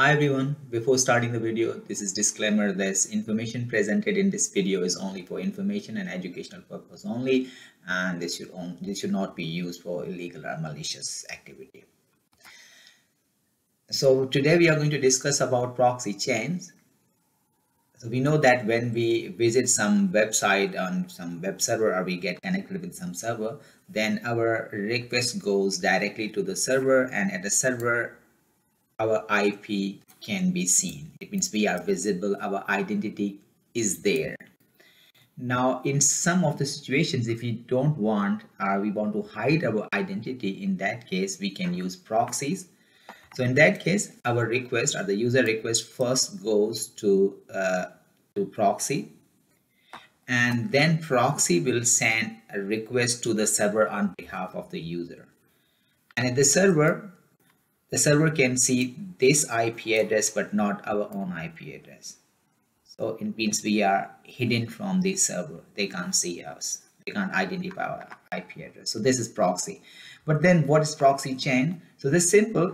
Hi everyone, before starting the video, this is disclaimer. This information presented in this video is only for information and educational purpose only, and this should not be used for illegal or malicious activity. So today we are going to discuss about proxy chains. So we know that when we visit some website on some web server, or we get connected with some server, then our request goes directly to the server, and at the server our IP can be seen. It means we are visible, our identity is there. Now, in some of the situations, if we don't want or we want to hide our identity, in that case, we can use proxies. So in that case, our request or the user request first goes to proxy, and then proxy will send a request to the server on behalf of the user. And at the server can see this IP address, but not our own IP address. So it means we are hidden from the server. They can't see us. They can't identify our IP address. So this is proxy. But then what is proxy chain? So this is simple.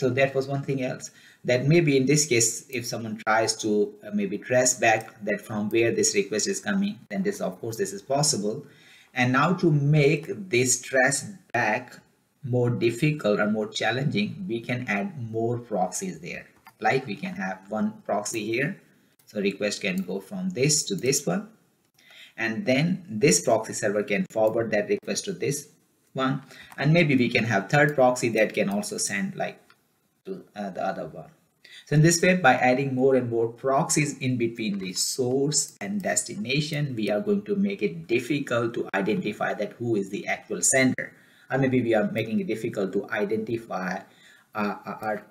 So that was one thing else, that maybe in this case, if someone tries to maybe trace back that from where this request is coming, then this, of course, this is possible. And now to make this trace back more difficult or more challenging, we can add more proxies there. Like we can have one proxy here, so request can go from this to this one, and then this proxy server can forward that request to this one, and maybe we can have third proxy that can also send like to the other one. So in this way, by adding more and more proxies in between the source and destination, we are going to make it difficult to identify that who is the actual sender. Or maybe we are making it difficult to identify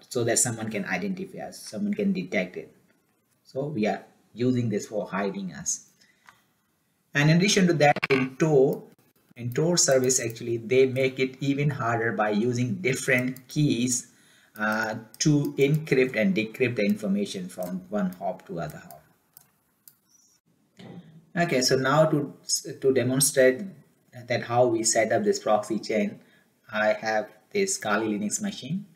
so that someone can identify us, someone can detect it. So we are using this for hiding us. And in addition to that, in Tor service, actually, they make it even harder by using different keys to encrypt and decrypt the information from one hop to other hop. Okay, so now to demonstrate that how we set up this proxy chain, I have this Kali Linux machine,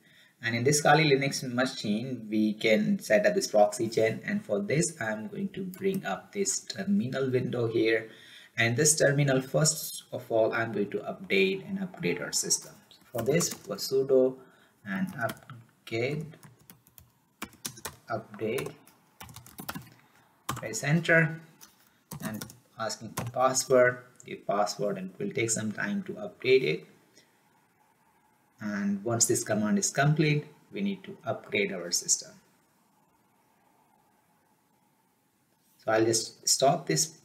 and in this Kali Linux machine we can set up this proxy chain. And for this, I'm going to bring up this terminal window here, and this terminal, first of all, I'm going to upgrade our system. For this, for sudo and update, press enter and asking for password. Give password, and it will take some time to update it. And once this command is complete, we need to upgrade our system. So I'll just stop this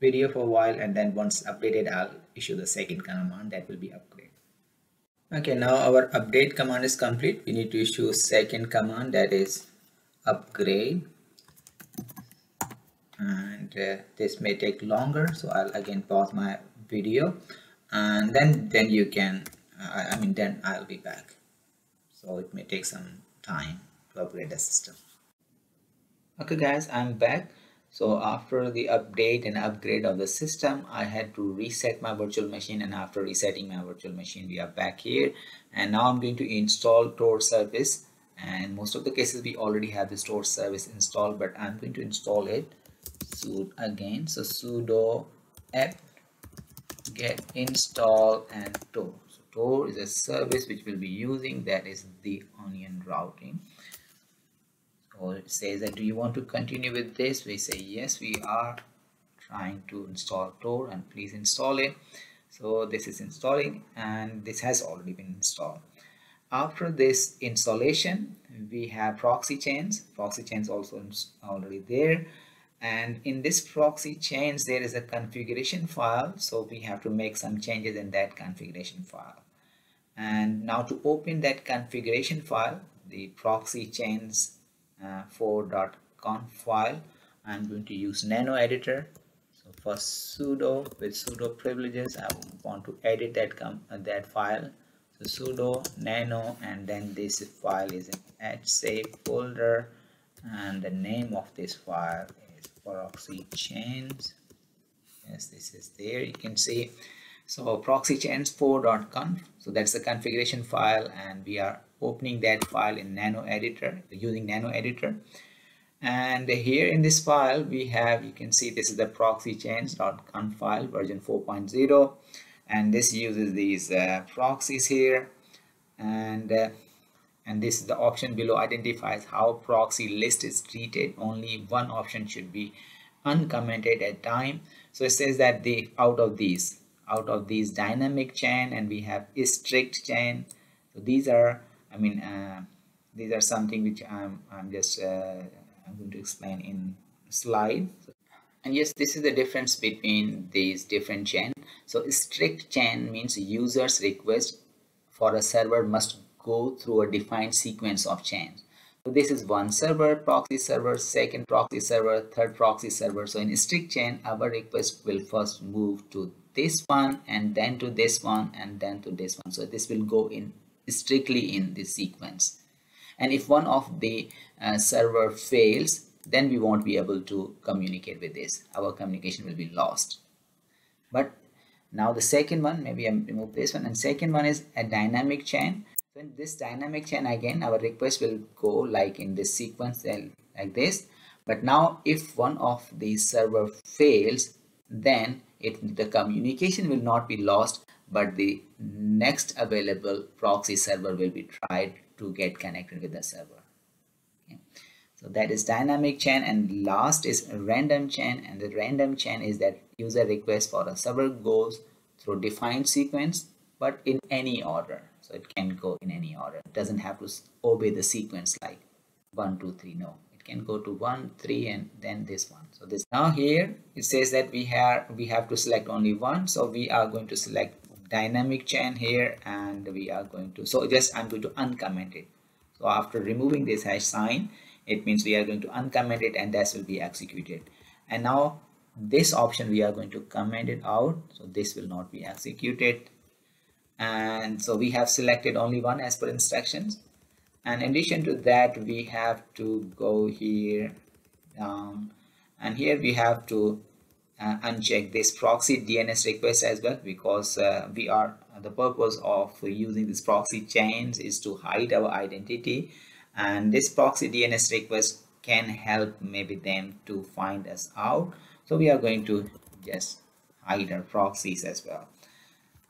video for a while, and then once updated, I'll issue the second command, that will be upgrade. Okay, now our update command is complete. We need to issue second command, that is upgrade. And this may take longer, so I'll again pause my video, and then you can then I'll be back. So it may take some time to upgrade the system. Okay guys, I'm back. So after the update and upgrade of the system, I had to reset my virtual machine, and after resetting my virtual machine, we are back here. And now I'm going to install Tor service, and in most of the cases we already have the Tor service installed, but I'm going to install it again. So sudo apt get install and Tor. So Tor is a service which we'll be using, that is the onion routing. So it says that, do you want to continue with this? We say yes, we are trying to install Tor, and please install it. So this is installing, and this has already been installed. After this installation, we have proxy chains also already there. And in this proxy chains, there is a configuration file. So we have to make some changes in that configuration file. And now to open that configuration file, the proxychains4.conf file, I'm going to use nano editor. So first sudo, with sudo privileges, I want to edit that file. So sudo nano, and then this file is in /save folder, and the name of this file proxy chains. Yes, this is there, you can see. So proxychains4.conf, so that's the configuration file, and we are opening that file in Nano Editor, using Nano Editor. And here in this file we have, you can see this is the proxychains.conf file, version 4.0, and this uses these proxies here, and this is the option below identifies how proxy list is treated. Only one option should be uncommented at time. So it says that the out of these dynamic chain, and we have strict chain. So these are, I mean, these are something which I'm going to explain in slide. And yes, this is the difference between these different chain. So strict chain means user's request for a server must go through a defined sequence of chains. So this is one server, proxy server, second proxy server, third proxy server. So in strict chain, our request will first move to this one, and then to this one, and then to this one. So this will go in strictly in this sequence. And if one of the server fails, then we won't be able to communicate with this. Our communication will be lost. But now the second one, maybe I remove this one, and second one is a dynamic chain. So in this dynamic chain, again our request will go like in this sequence like this. But now if one of the server fails, then the communication will not be lost, but the next available proxy server will be tried to get connected with the server. Okay. So that is dynamic chain, and last is random chain, and the random chain is that user request for a server goes through defined sequence but in any order. So it can go in any order, it doesn't have to obey the sequence like 1, 2, 3. No, it can go to 1, 3 and then this one. So this, now here it says that we have to select only one, so we are going to select dynamic chain here, and we are going to, so just I'm going to uncomment it. So after removing this hash sign, it means we are going to uncomment it, and that will be executed. And now this option we are going to comment it out, so this will not be executed. And so we have selected only one as per instructions. And in addition to that, we have to go here down, and here we have to uncheck this proxy DNS request as well, because the purpose of using this proxy chains is to hide our identity, and this proxy DNS request can help maybe them to find us out. So we are going to just hide our proxies as well,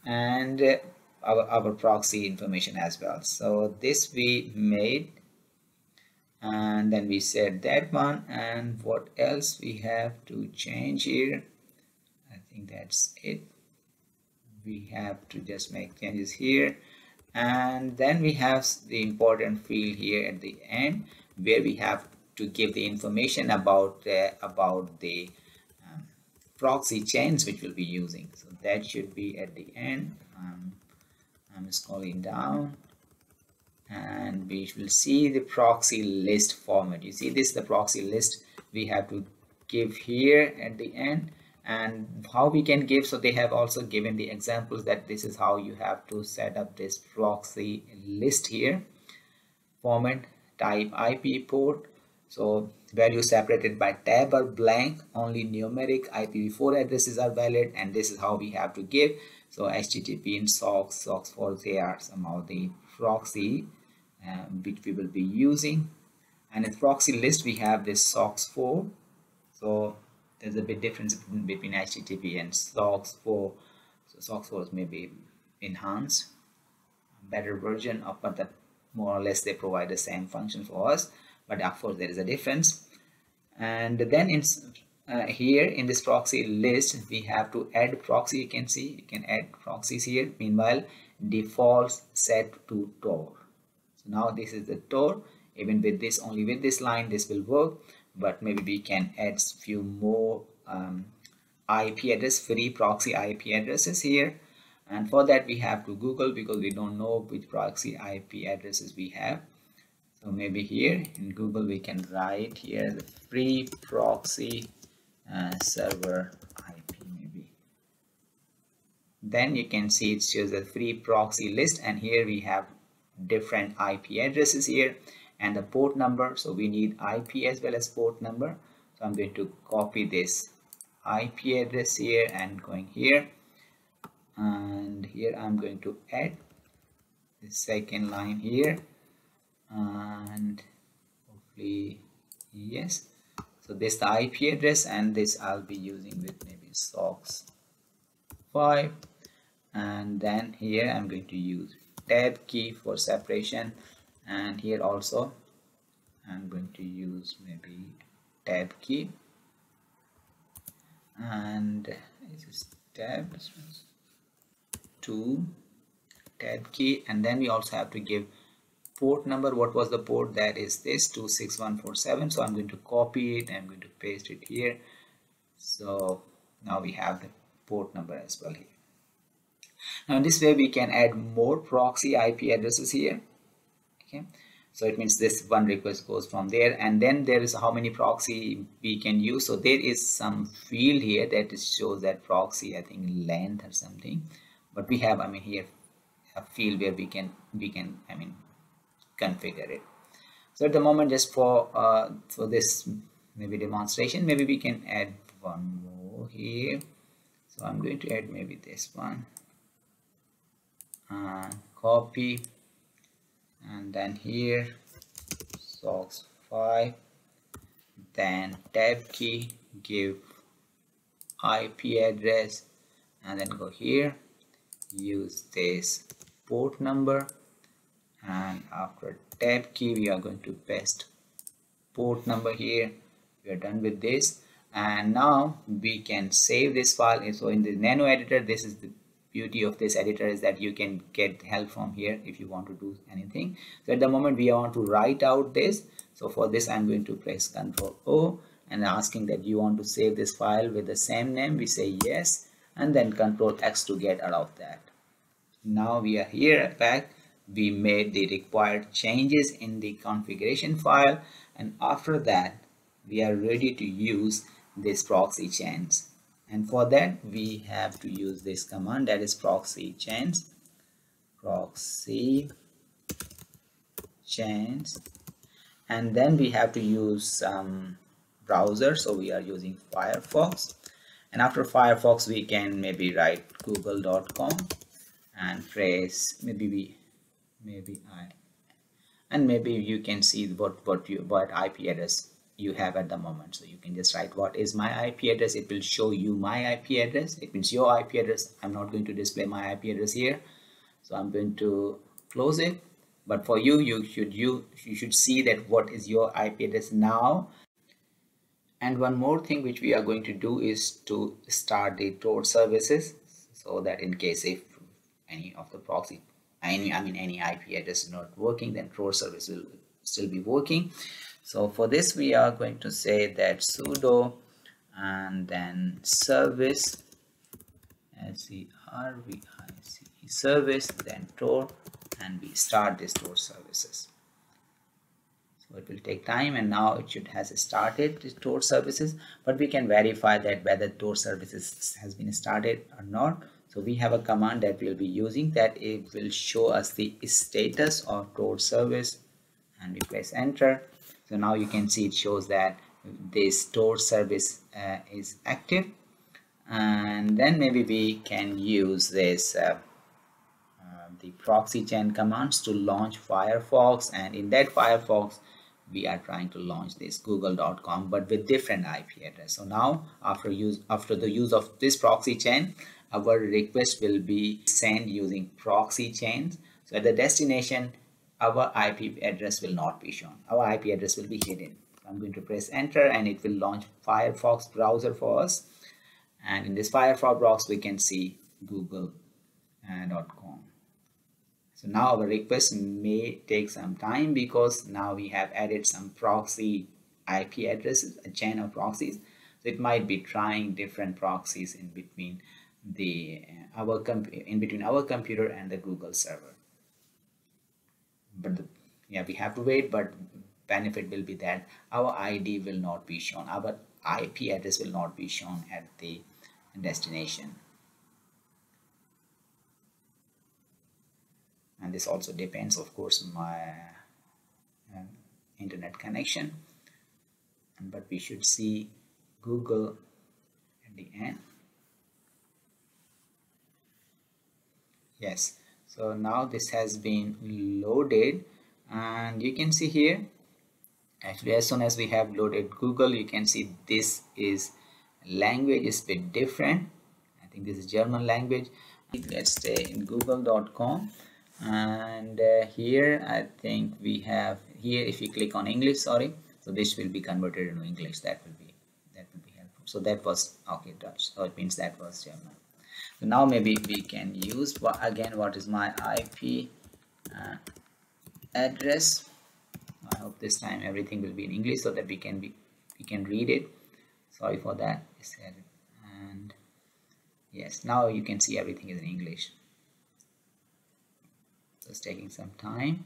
and our proxy information as well. So this we made, and then we said that one. And what else we have to change here? I think that's it. We have to just make changes here, and then we have the important field here at the end where we have to give the information about the proxy chains which we'll be using. So that should be at the end. I'm scrolling down, and we will see the proxy list format. You see this, the proxy list we have to give here at the end, and how we can give. So they have also given the examples that this is how you have to set up this proxy list here. Format, type IP port, so value separated by tab or blank, only numeric IPv4 addresses are valid, and this is how we have to give. So HTTP and SOCKS, SOCKS4, they are somehow the proxy which we will be using. And in proxy list we have this SOCKS4. So there's a big difference between HTTP and SOCKS4. So SOCKS4 is maybe enhanced, better version of, but more or less they provide the same function for us, but of course there is a difference. And then in here in this proxy list we have to add proxy. You can see you can add proxies here. Meanwhile defaults set to Tor. So now this is the Tor. Even with this, only with this line this will work, but maybe we can add few more IP address, free proxy IP addresses here, and for that we have to Google, because we don't know which proxy IP addresses we have. So maybe here in Google we can write here the free proxy server IP maybe. Then you can see it shows a free proxy list, and here we have different IP addresses here and the port number. So we need IP as well as port number. So I'm going to copy this IP address here and going here, and here I'm going to add the second line here, and hopefully yes. So this is the IP address, and this I'll be using with maybe SOCKS5, and then here I'm going to use tab key for separation, and here also I'm going to use maybe tab key, and this is tab 2 tab key, and then we also have to give port number. What was the port? That is this 26147. So I'm going to copy it, I'm going to paste it here. So now we have the port number as well here. Now in this way we can add more proxy IP addresses here. Okay, so it means this one request goes from there, and then there is how many proxy we can use. So there is some field here that shows that proxy, I think length or something, but we have, I mean, here a field where we can I mean configure it. So at the moment, just for this maybe demonstration, maybe we can add one more here. So I'm going to add maybe this one, copy, and then here SOCKS5, then tab key, give IP address, and then go here, use this port number, and after tab key we are going to paste port number here. We are done with this, and now we can save this file. And so in the nano editor, this is the beauty of this editor, is that you can get help from here if you want to do anything. So at the moment we want to write out this, so for this I'm going to press Ctrl O and asking that you want to save this file with the same name. We say yes, and then Ctrl X to get out of that. Now we are here back. We made the required changes in the configuration file, and after that we are ready to use this proxy chains, and for that we have to use this command, that is proxy chains, and then we have to use some browser. So we are using Firefox, and after Firefox we can maybe write google.com and press maybe you can see what IP address you have at the moment. So you can just write what is my IP address. It will show you my IP address. It means your IP address. I'm not going to display my IP address here, so I'm going to close it. But for you, you should see that what is your IP address now. And one more thing which we are going to do is to start the Tor services, so that in case if any of the proxy any IP address is not working, then Tor service will still be working. So for this we are going to say that sudo and then service, service service, then Tor, and we start this Tor services. So it will take time, and now it has started the Tor services, but we can verify that whether Tor services has been started or not. So we have a command that we'll be using, that it will show us the status of Tor service, and we press enter. So now you can see it shows that this Tor service is active, and then maybe we can use this the proxy chain commands to launch Firefox, and in that Firefox we are trying to launch this google.com but with different IP address. So now after the use of this proxy chain, our request will be sent using proxy chains. So at the destination, our IP address will not be shown. Our IP address will be hidden. I'm going to press enter, and it will launch Firefox browser for us. And in this Firefox box, we can see google.com. So now our request may take some time, because now we have added some proxy IP addresses, a chain of proxies. So it might be trying different proxies in between our computer and the Google server, but we have to wait. But benefit will be that our ID will not be shown, our IP address will not be shown at the destination, and this also depends, of course, my internet connection. But we should see Google at the end. Yes, so now this has been loaded, and you can see here, actually as soon as we have loaded Google, you can see this is language is a bit different. I think this is German language. Let's stay in google.com, and here I think we have here, if you click on English, sorry, so this will be converted into English. That will be helpful. So that was okay, Dutch, so it means that was German. So now maybe we can use again what is my IP address. I hope this time everything will be in English so that we can read it. Sorry for that. And yes, now you can see everything is in English. So it's taking some time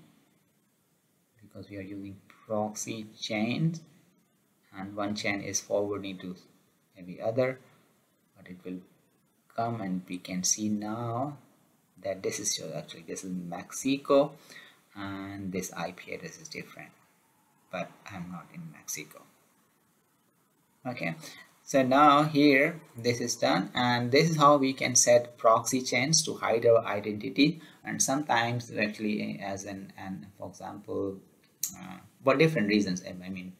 because we are using proxy chains, and one chain is forwarding to every other, but it will come, and we can see now that this is actually this is Mexico, and this IP address is different, but I'm not in Mexico. Okay, so now here this is done, and this is how we can set proxy chains to hide our identity. And sometimes actually as for example for different reasons, I mean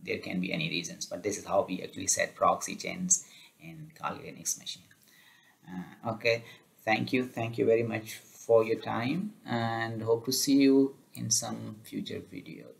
there can be any reasons, but this is how we actually set proxy chains in Kali Linux machine. Okay, thank you very much for your time, and hope to see you in some future videos.